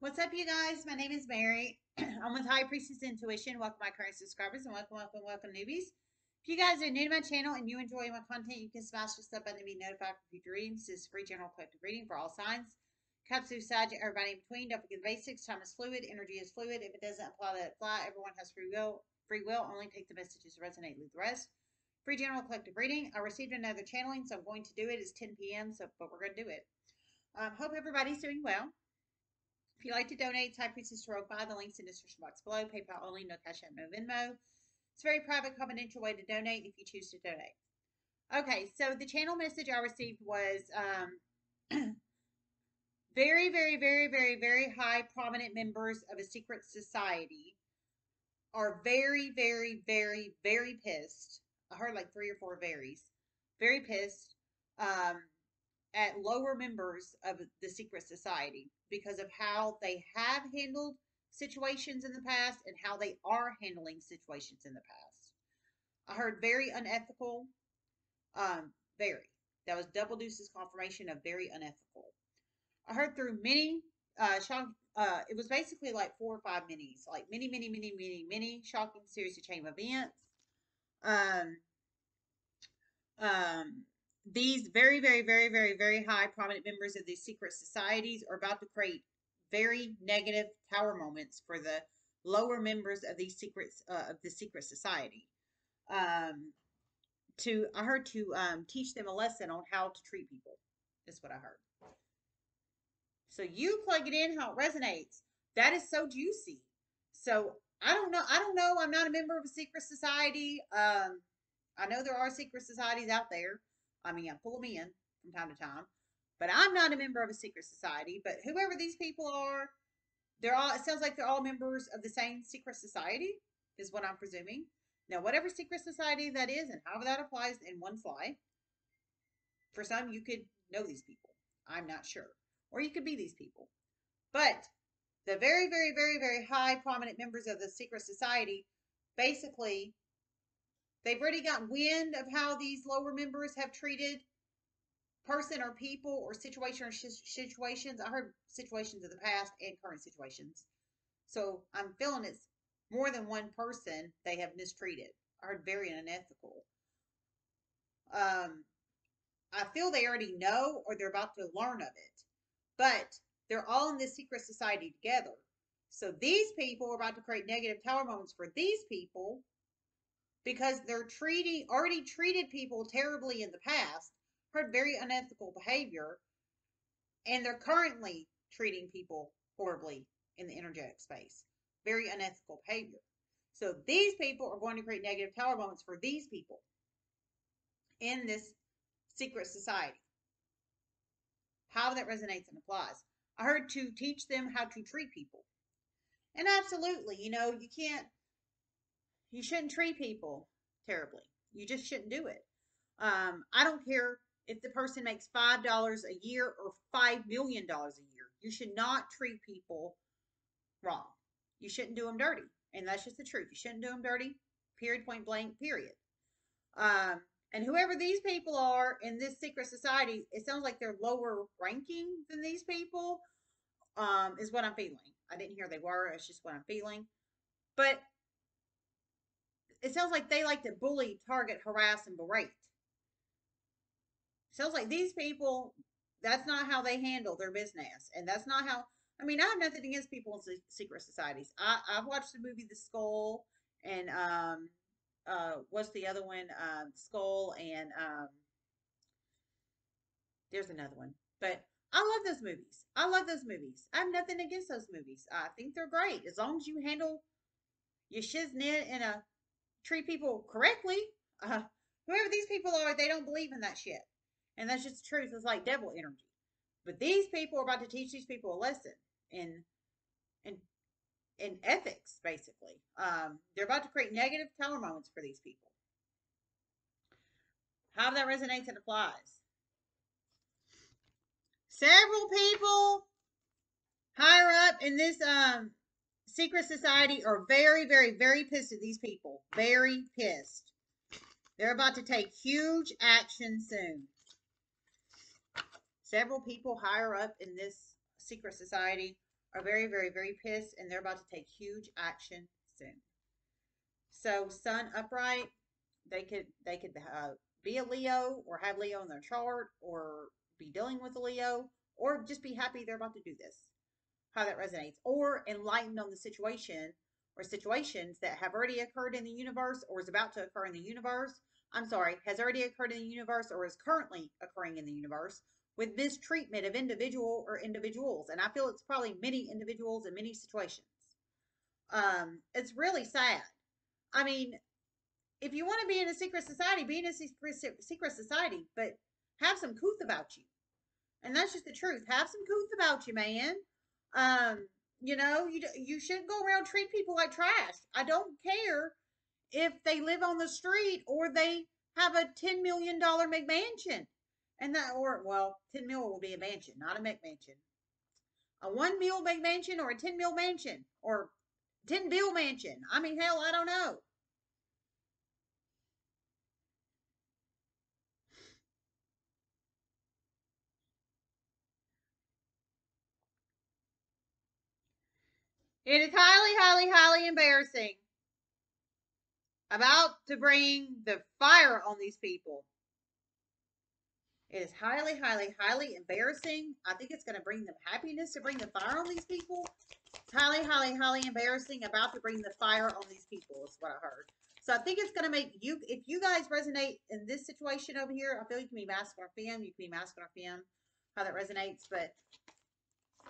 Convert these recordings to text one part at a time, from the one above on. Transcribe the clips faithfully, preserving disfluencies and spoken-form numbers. What's up, you guys? My name is Mary. I'm with High Priestess Intuition. Welcome my current subscribers and welcome, welcome, welcome newbies. If you guys are new to my channel and you enjoy my content, you can smash the sub button to be notified for future readings. This is free general collective reading for all signs. Cups, Sag, everybody in between. Don't forget the basics. Time is fluid. Energy is fluid. If it doesn't apply, let it fly. Everyone has free will. Free will. Only take the messages that resonate. Leave the rest. Free general collective reading. I received another channeling, so I'm going to do it. It's ten p m, so but we're going to do it. Um, hope everybody's doing well. If you'd like to donate, type Priestess to Rogue Buy. The link's in the description box below. PayPal only, no cash app, no Venmo. It's a very private, confidential way to donate if you choose to donate. Okay, so the channel message I received was um, very, very, very, very, very high prominent members of a secret society are very, very, very, very pissed. I heard like three or four varies. Very pissed. Um... at lower members of the secret society because of how they have handled situations in the past and how they are handling situations in the past. I heard very unethical, um, very. That was double deuces confirmation of very unethical. I heard through many, uh, shock, uh, it was basically like four or five minis, like many, many, many, many, many shocking series of chain events. Um, um, These very, very, very, very, very high prominent members of these secret societies are about to create very negative tower moments for the lower members of these secrets uh, of the secret society. Um, to I heard to um, teach them a lesson on how to treat people. That's what I heard. So you plug it in how it resonates. That is so juicy. So I don't know. I don't know. I'm not a member of a secret society. Um, I know there are secret societies out there. I mean, I pull them in from time to time, but I'm not a member of a secret society. But whoever these people are, they're all, it sounds like they're all members of the same secret society is what I'm presuming. Now, whatever secret society that is and however that applies in one's life, for some, you could know these people. I'm not sure. Or you could be these people. But the very, very, very, very high prominent members of the secret society basically... They've already got wind of how these lower members have treated person or people or situation or situations. I heard situations of the past and current situations. So I'm feeling it's more than one person they have mistreated. I heard very unethical. Um, I feel they already know or they're about to learn of it. But they're all in this secret society together. So these people are about to create negative tower moments for these people. Because they're treating, already treated people terribly in the past, heard very unethical behavior, and they're currently treating people horribly in the energetic space. Very unethical behavior. So these people are going to create negative tower moments for these people in this secret society. How that resonates and applies. I heard to teach them how to treat people. And absolutely, you know, you can't, you shouldn't treat people terribly. You just shouldn't do it. Um, I don't care if the person makes five dollars a year or five million dollars a year. You should not treat people wrong. You shouldn't do them dirty. And that's just the truth. You shouldn't do them dirty. Period, point blank, period. Um, and whoever these people are in this secret society, it sounds like they're lower ranking than these people, um, is what I'm feeling. I didn't hear they were. It's just what I'm feeling. But... it sounds like they like to bully, target, harass, and berate. It sounds like these people, that's not how they handle their business. And that's not how, I mean, I have nothing against people in secret societies. I, I've watched the movie The Skull and, um, uh, what's the other one? Um, Skull and, um, there's another one. But I love those movies. I love those movies. I have nothing against those movies. I think they're great. As long as you handle your shiznit in a, treat people correctly. Uh, whoever these people are, they don't believe in that shit. And that's just the truth. It's like devil energy. But these people are about to teach these people a lesson in in, in ethics, basically. Um, they're about to create negative tower moments for these people. How that resonates and applies. Several people higher up in this... um. secret society are very, very, very pissed at these people. Very pissed. They're about to take huge action soon. Several people higher up in this secret society are very, very, very pissed, and they're about to take huge action soon. So Sun upright, they could they could uh, be a Leo or have Leo in their chart or be dealing with a Leo or just be happy they're about to do this. How that resonates, or enlightened on the situation or situations that have already occurred in the universe or is about to occur in the universe. I'm sorry, has already occurred in the universe or is currently occurring in the universe with mistreatment of individual or individuals. And I feel it's probably many individuals in many situations. Um, it's really sad. I mean, if you want to be in a secret society, be in a secret society, but have some couth about you. And that's just the truth. Have some couth about you, man. Um, you know, you, you shouldn't go around treating people like trash. I don't care if they live on the street or they have a ten million dollar McMansion. And that, or, well, ten mil will be a mansion, not a McMansion. A one mil McMansion or a ten mil mansion or ten bill mansion. I mean, hell, I don't know. It is highly, highly, highly embarrassing. About to bring the fire on these people. It is highly, highly, highly embarrassing. I think it's going to bring them happiness to bring the fire on these people. It's highly, highly, highly embarrassing. About to bring the fire on these people is what I heard. So I think it's going to make you, if you guys resonate in this situation over here, I feel you can be masculine or femme. You can be masculine or femme. How that resonates. But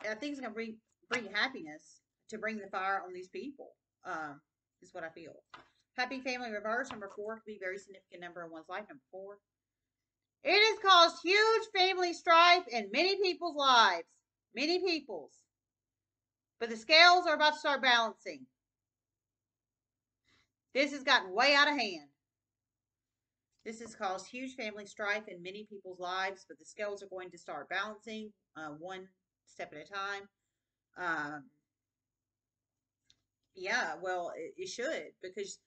I think it's going to bring, bring happiness. To bring the fire on these people, um, is what I feel. Happy family reverse, number four, could be a very significant number in one's life, number four. It has caused huge family strife in many people's lives. Many people's. But the scales are about to start balancing. This has gotten way out of hand. This has caused huge family strife in many people's lives, but the scales are going to start balancing uh, one step at a time. Um, Yeah, well, it, it should, because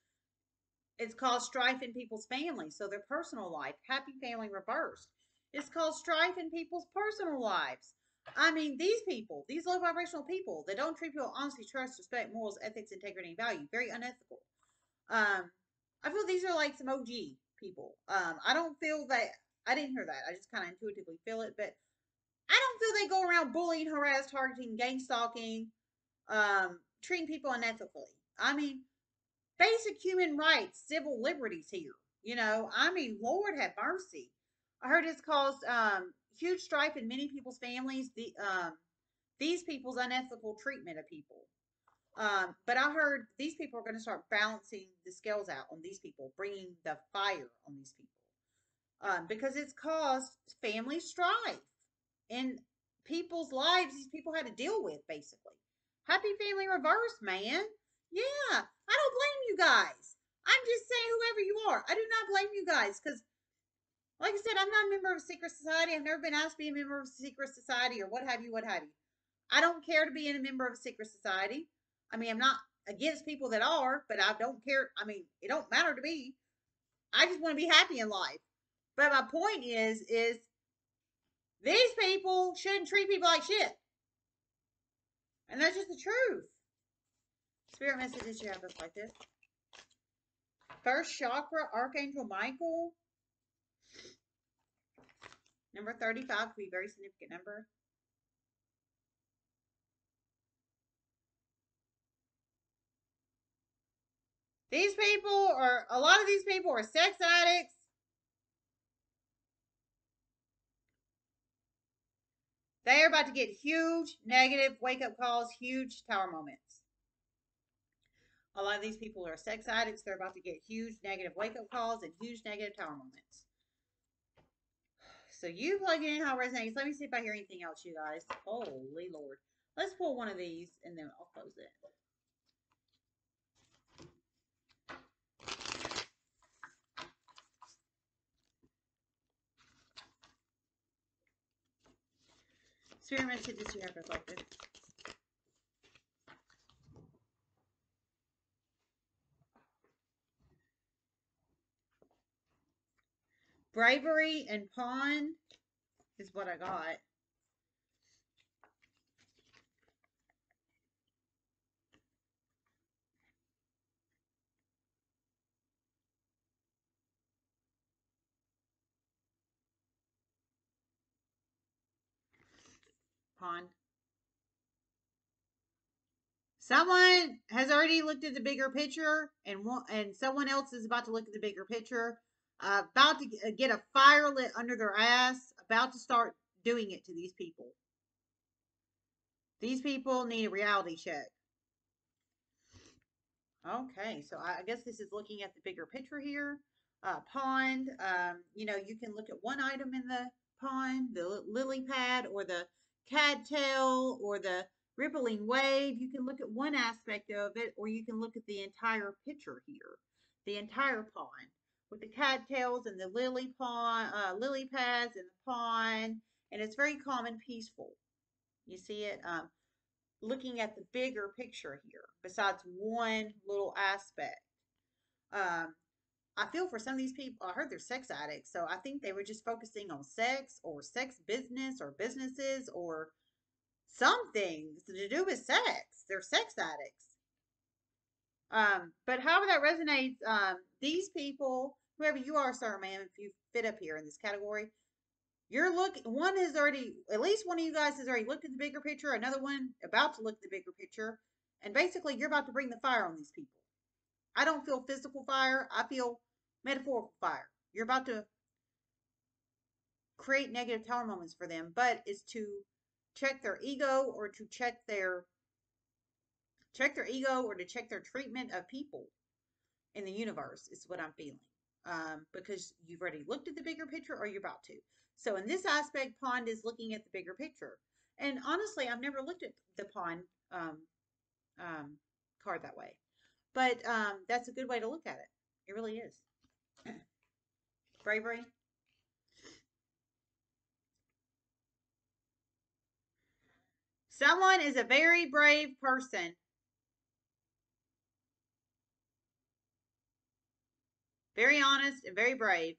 it's caused strife in people's families, so their personal life. Happy family reversed. It's caused strife in people's personal lives. I mean, these people, these low vibrational people that don't treat people honestly, trust, respect, morals, ethics, integrity, and value. Very unethical. Um, I feel these are like some O G people. Um, I don't feel that, I didn't hear that. I just kind of intuitively feel it, but I don't feel they go around bullying, harass, targeting, gang stalking, um, treating people unethically. I mean, basic human rights, civil liberties here. You know, I mean, Lord have mercy. I heard it's caused um, huge strife in many people's families. The um, these people's unethical treatment of people. Um, but I heard these people are going to start balancing the scales out on these people, bringing the fire on these people, um, because it's caused family strife in people's lives. These people had to deal with basically. Happy family reverse, man. Yeah, I don't blame you guys. I'm just saying whoever you are. I do not blame you guys because, like I said, I'm not a member of a secret society. I've never been asked to be a member of a secret society or what have you, what have you. I don't care to be in a member of a secret society. I mean, I'm not against people that are, but I don't care. I mean, it don't matter to me. I just want to be happy in life. But my point is, is these people shouldn't treat people like shit. And that's just the truth. Spirit messages you have us like this. First chakra, Archangel Michael. Number thirty-five could be a very significant number. These people are, a lot of these people are sex addicts. They are about to get huge negative wake-up calls, huge tower moments. A lot of these people are sex addicts. They're about to get huge negative wake-up calls and huge negative tower moments. So you plug in how it resonates. Let me see if I hear anything else, you guys. Holy Lord. Let's pull one of these, and then I'll close it. Experiments that this you have reflected. Bravery and pawn is what I got. upon. Someone has already looked at the bigger picture, and one, and someone else is about to look at the bigger picture, uh, about to get a fire lit under their ass, about to start doing it to these people. These people need a reality check. Okay, so I guess this is looking at the bigger picture here. Uh, pond, um, you know, you can look at one item in the pond, the lily pad or the cattail or the rippling wave. You can look at one aspect of it, or you can look at the entire picture here, the entire pond with the cattails and the lily pond, uh, lily pads and the pond, and it's very calm and peaceful. You see it um, looking at the bigger picture here, besides one little aspect. Um, I feel for some of these people, I heard they're sex addicts, so I think they were just focusing on sex or sex business or businesses or something to do with sex. They're sex addicts. Um, but however that resonates, um, these people, whoever you are, sir, ma'am, if you fit up here in this category, you're looking, one has already, at least one of you guys has already looked at the bigger picture, another one about to look at the bigger picture, and basically you're about to bring the fire on these people. I don't feel physical fire. I feel metaphorical fire. You're about to create negative tower moments for them, but it's to check their ego or to check their check their ego or to check their treatment of people in the universe is what I'm feeling, um, because you've already looked at the bigger picture or you're about to. So in this aspect, pond is looking at the bigger picture. And honestly, I've never looked at the pond um, um, card that way. But um, that's a good way to look at it. It really is. Bravery. Someone is a very brave person. Very honest and very brave.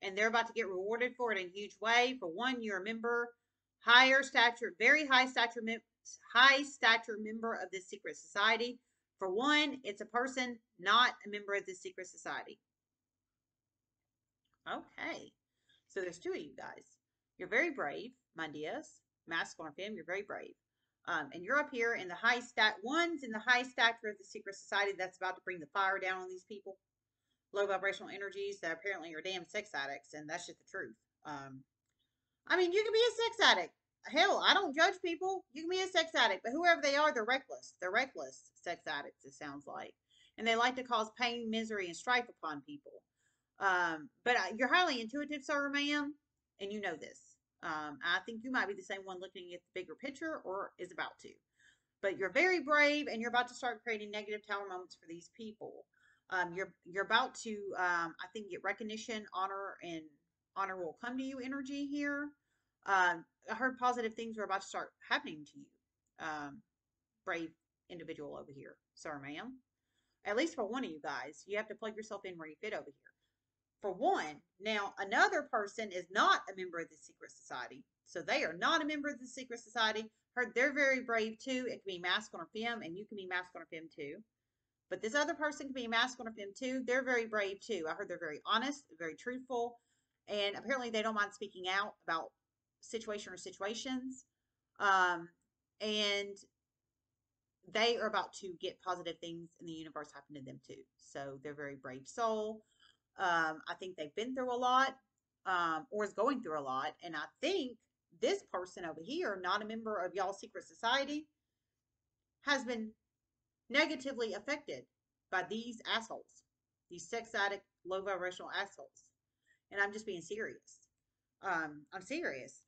And they're about to get rewarded for it in a huge way. For one, you're a member, higher stature, very high stature, high stature member of this secret society. For one, it's a person, not a member of the secret society. Okay. So there's two of you guys. You're very brave, my dears. Masculine femme, you're very brave. Um, and you're up here in the high stat. One's in the high stature of the secret society that's about to bring the fire down on these people. Low vibrational energies that apparently are damn sex addicts. And that's just the truth. Um, I mean, you can be a sex addict. Hell, I don't judge people. You can be a sex addict, but whoever they are, they're reckless. They're reckless sex addicts, it sounds like. And they like to cause pain, misery, and strife upon people. Um, but you're highly intuitive, sir or ma'am, and you know this. Um, I think you might be the same one looking at the bigger picture or is about to. But you're very brave, and you're about to start creating negative tower moments for these people. Um, you're you're about to, um, I think, get recognition, honor, and honor will come to you energy here. Um, I heard positive things were about to start happening to you, um, brave individual over here, sir, ma'am. At least for one of you guys, you have to plug yourself in where you fit over here. For one, now another person is not a member of the secret society, so they are not a member of the secret society. Heard they're very brave too. It can be masculine or femme, and you can be masculine or femme too. But this other person can be masculine or femme too. They're very brave too. I heard they're very honest, very truthful, and apparently they don't mind speaking out about situation or situations, um, and they are about to get positive things in the universe happen to them too. So they're a very brave soul. Um, I think they've been through a lot, um, or is going through a lot. And I think this person over here, not a member of y'all's secret society, has been negatively affected by these assholes, these sex addict, low vibrational assholes. And I'm just being serious. Um, I'm serious.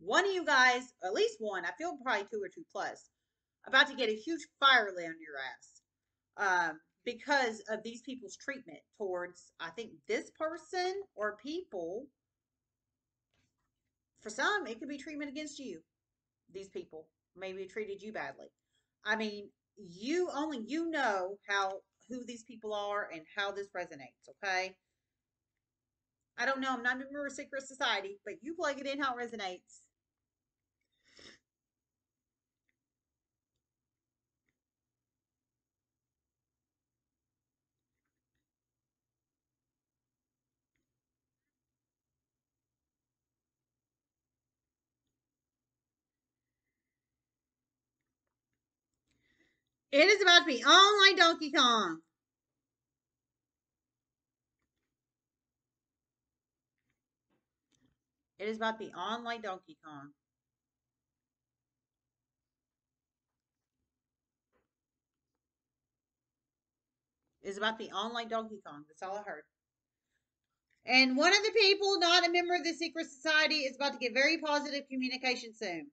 One of you guys, at least one, I feel probably two or two plus, about to get a huge fire lit on your ass um, because of these people's treatment towards, I think, this person or people. For some, it could be treatment against you. These people maybe treated you badly. I mean, you only, you know how, who these people are and how this resonates, okay? I don't know. I'm not a member of secret society, but you plug it in how it resonates. It is about to be online Donkey Kong. It is about to be online Donkey Kong. It is about to be online Donkey Kong. That's all I heard. And one of the people, not a member of the secret society, is about to get very positive communication soon.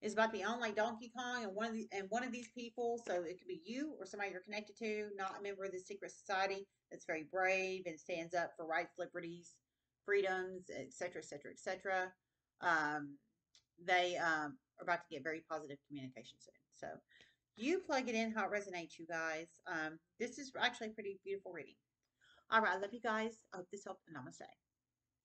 It's about to be on like Donkey Kong and one of the, and one of these people. So it could be you or somebody you're connected to, not a member of the secret society, that's very brave and stands up for rights, liberties, freedoms, et cetera, et cetera, et cetera. Um, they um, are about to get very positive communication soon. So you plug it in how it resonates, you guys. Um, this is actually a pretty beautiful reading. All right, I love you guys. I hope this helped, and namaste.